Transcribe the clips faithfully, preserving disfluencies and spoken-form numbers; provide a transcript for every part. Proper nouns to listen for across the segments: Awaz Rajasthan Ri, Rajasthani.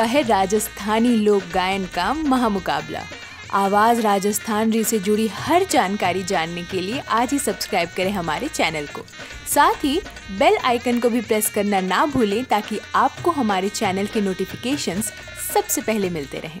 चुका है राजस्थानी लोक गायन का महामुकाबला। आवाज़ राजस्थान री से जुड़ी हर जानकारी जानने के लिए आज ही सब्सक्राइब करें हमारे चैनल को। साथ ही बेल आइकन को भी प्रेस करना ना भूलें ताकि आपको हमारे चैनल के नोटिफिकेशंस सबसे पहले मिलते रहें।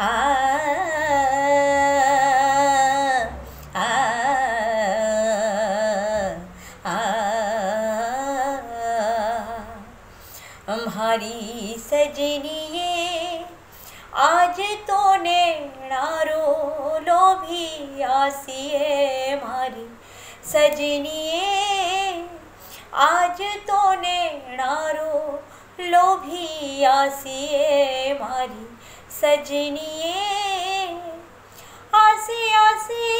आ आ आ म्हारी सजनिए आज तो नैणारो लो भी आसिए म्हारी सजनिए आज तो नैणारो लो भी आसिए म्हारी सजनिए आसे आसे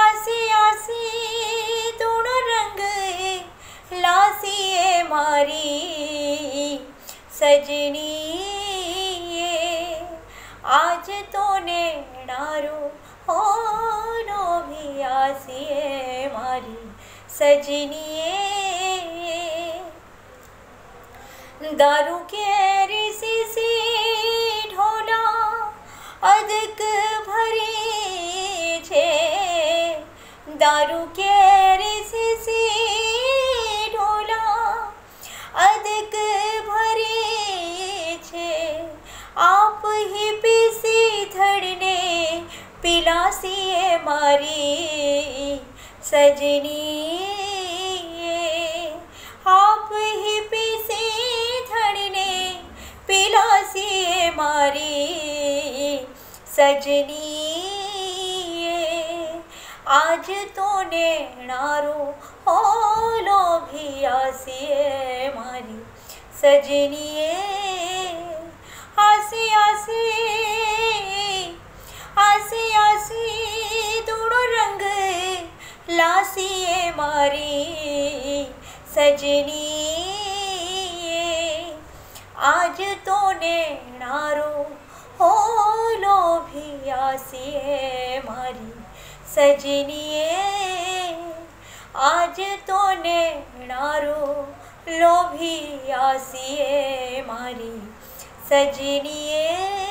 आसे आसे थोड़ा रंग लासिए म्हारी सजनिए आज तो नैणारो हो नो भी आसिए म्हारी सजनिए। दारू केर सीसी ढोला अदक भरी छे, दारू केर सीसी ढोला अदक भरी छे, आप ही पीसी धड़ने पिलासिए म्हारी सजनिए, आप ही पीसी धड़ने पिलासिए म्हारी सजनिए आज तो नैणारो हो लो भी आसिए म्हारी सजनिए। आसे आसे आसे आसे थोड़ो रंग लासिए म्हारी सजनिए आज तो नैणारो हो लो भी आसिए म्हारी सजनिए आज तो नैणारो लो भी आसिए म्हारी सजनिए।